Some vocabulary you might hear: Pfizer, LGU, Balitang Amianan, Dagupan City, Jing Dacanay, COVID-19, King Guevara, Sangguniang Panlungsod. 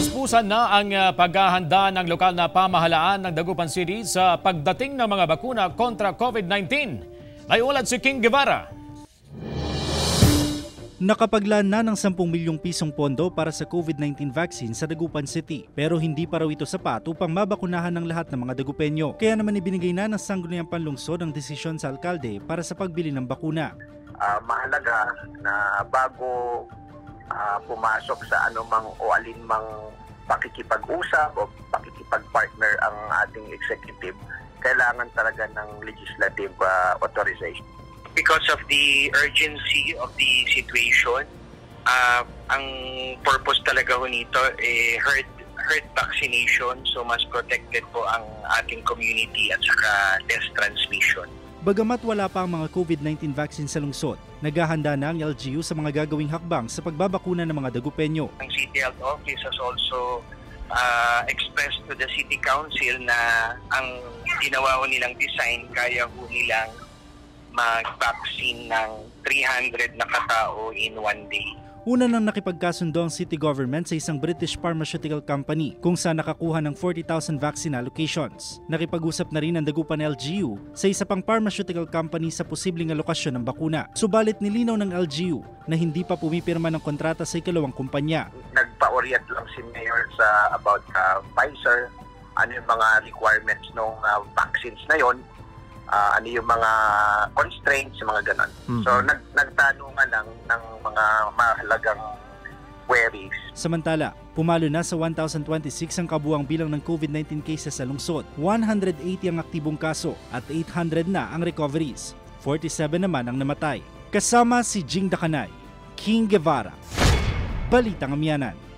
Puspusan na ang paghahanda ng lokal na pamahalaan ng Dagupan City sa pagdating ng mga bakuna kontra COVID-19. Naiulat si King Guevara. Nakapaglaan na ng 10 milyong pisong pondo para sa COVID-19 vaccine sa Dagupan City, pero hindi pa raw ito sapat upang mabakunahan ng lahat ng mga Dagupenyo. Kaya naman ibinigay na ng Sangguniang Panlungsod ang desisyon sa alkalde para sa pagbili ng bakuna. Mahalaga na bago pumasok sa anumang o alinmang pakikipag-usap o pakikipag-partner ang ating executive, kailangan talaga ng legislative authorization. Because of the urgency of the situation, ang purpose talaga ho nito herd vaccination, so mas protected po ang ating community at saka less transmission. Bagamat wala pa ang mga COVID-19 vaccine sa lungsod, naghahanda na ang LGU sa mga gagawing hakbang sa pagbabakuna ng mga Dagupenyo. Ang City Health Office has also expressed to the City Council na ang ginawa nilang design, kaya ho nilang mag-vaccine ng 300 na katao in one day. Una nang nakipagkasundo ang city government sa isang British pharmaceutical company kung saan nakakuha ng 40,000 vaccine allocations. Nakipag-usap na rin ang Dagupan LGU sa isa pang pharmaceutical company sa posibleng alokasyon ng bakuna. Subalit nilinaw ng LGU na hindi pa pumipirma ng kontrata sa ikalawang kumpanya. Nagpa-orient lang si Mayor sa about Pfizer, ano yung mga requirements ng vaccines na yon. Ano yung mga constraints, mga ganon. So, nagtanungan lang ng mga mahalagang queries. Samantala, pumalo na sa 1,026 ang kabuang bilang ng COVID-19 cases sa lungsod, 180 ang aktibong kaso at 800 na ang recoveries. 47 naman ang namatay. Kasama si Jing Dacanay, King Guevara, Balitang Amianan.